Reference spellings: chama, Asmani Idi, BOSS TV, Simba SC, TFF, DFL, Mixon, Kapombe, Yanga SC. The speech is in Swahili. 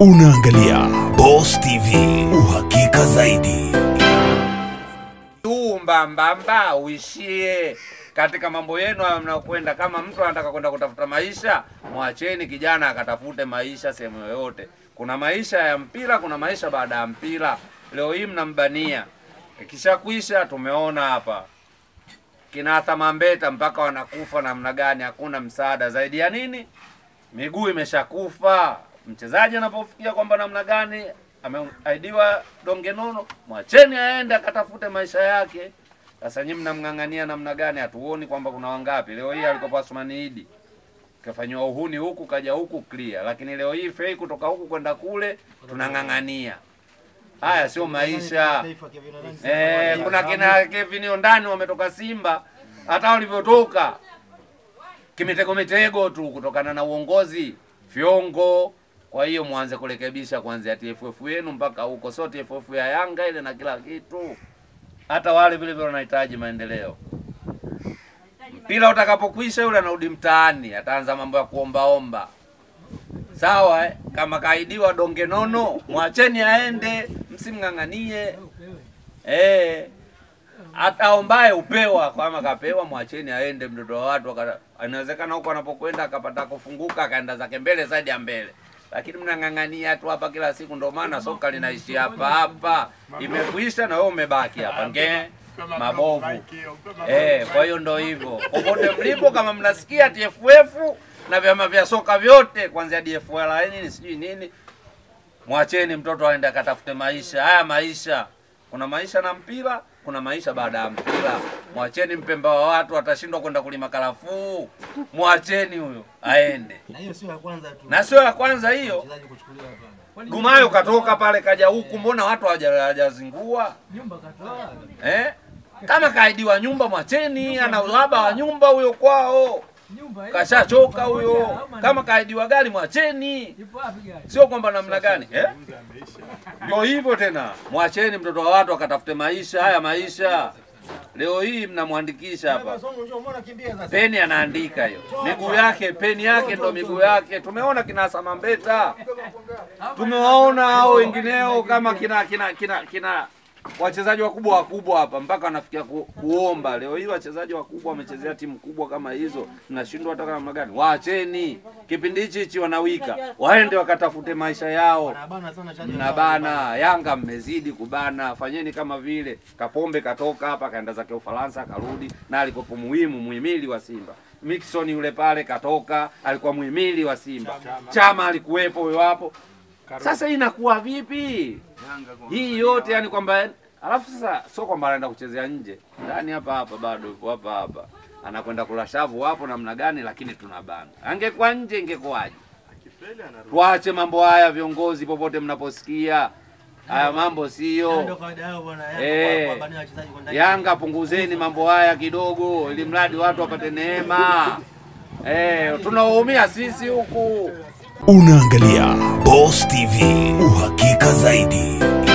Unaangalia Boss TV, uhakika zaidi. Mbambamba uishie katika mambo yenu hayo mnaokwenda. Kama mtu anataka kwenda kutafuta maisha, mwacheni kijana akatafute maisha sehemu yoyote. Kuna maisha ya mpira, kuna maisha baada ya mpira. Leo hii mnambania, kisha kuisha tumeona hapa kina Thamambeta mpaka wanakufa namna gani, hakuna msaada zaidi ya nini? Miguu imeshakufa. Mchezaji anapofikia kwamba namna gani ameaidiwa donge nono, mwacheni aende akatafute maisha yake. Sasa nyinyi mnamngangania namna gani? Hatuoni kwamba kuna wangapi leo hii alikopa Asmani Idi kafanywa uhuni huku kaja huku clear, lakini leo hii fake kutoka huku kwenda kule tunangangania. Haya sio maisha. Kuna kina Kevin ndani wametoka Simba, hata walivyotoka kimitego tu kutokana na uongozi fiongo. Kwa hiyo mwanze kurekebisha kuanzia TFF yenu mpaka huko, sio TFF ya Yanga ile na kila kitu. Hata wale vile vile wanahitaji maendeleo. Mpira utakapokwisha yule anarudi mtaani, ataanza mambo ya kuombaomba. Sawa kama kaidiwa donge nono, mwacheni aende, msimnganganie. Ataombaye upewa, kama kapewa mwacheni aende. Mdodo wa watu anawezekana huko anapokwenda akapata kufunguka akaenda zake mbele zaidi ya mbele. Lakini mnangangania tu hapa kila siku, ndio maana soka linaishi hapa hapa. Imekuisha na wewe umebaki hapa ngee mabovu. Kwa hiyo ndio hivyo. Popote mlipo, kama mnasikia TFF na vyama vya soka vyote kuanzia DFL nini sijui nini, mwacheni mtoto aende akatafute maisha. Haya maisha, kuna maisha na mpira, kuna maisha baada ya mpira. Mwacheni mpemba wa watu atashindwa kwenda kulima karafuu. Mwacheni huyo aende. Na hiyo sio ya kwanza tu. Na sio ya kwanza hiyo. Gumayo katoka pale kaja huku, mbona watu hawajazingua? Nyumba katoa. Kama kaidiwa nyumba mwacheni, ana ulaba wa nyumba huyo kwao. Kashachoka huyo. Kama kaidiwa gari mwacheni. Sio kwamba namna gani? Ndio hivyo tena. Mwacheni mtoto wa watu akatafute maisha. Haya maisha. Leo hii mnamwandikisha hapa. Peni anaandika hiyo. Miguu yake, peni yake ndio miguu yake. Tumeona kina Samambeta. Tumewaona hao wengineo kama kina wachezaji wakubwa wakubwa hapa mpaka wanafikia kuomba. Leo hii wachezaji wakubwa wamechezea timu kubwa kama hizo, mnashindwa hata kama gani. Waacheni kipindi hichi wanawika waende wakatafute maisha yao. Na bana Yanga mmezidi kubana. Fanyeni kama vile Kapombe katoka hapa kaenda zake Ufaransa karudi, na alikopo muhimili wa Simba. Mixon yule pale katoka, alikuwa muhimili wa Simba. Chama alikuwepo huyo hapo. Sasa inakuwa vipi? Hii yote yani kwamba alafu sasa sio kwamba anaenda kuchezea nje. Ndani hapa hapa bado yuko hapa hapa. Anakwenda kula shavu hapo namna gani, lakini tunabana. Angekuwa nje ingekuaje? Akifeli anarudi. Tuache mambo haya viongozi popote mnaposikia. Haya mambo sio. Yanga punguzeni mambo haya kidogo ili mradi watu wapate neema. Tunaoumia sisi huku. Unaangalia Boss TV, uhakika zaidi.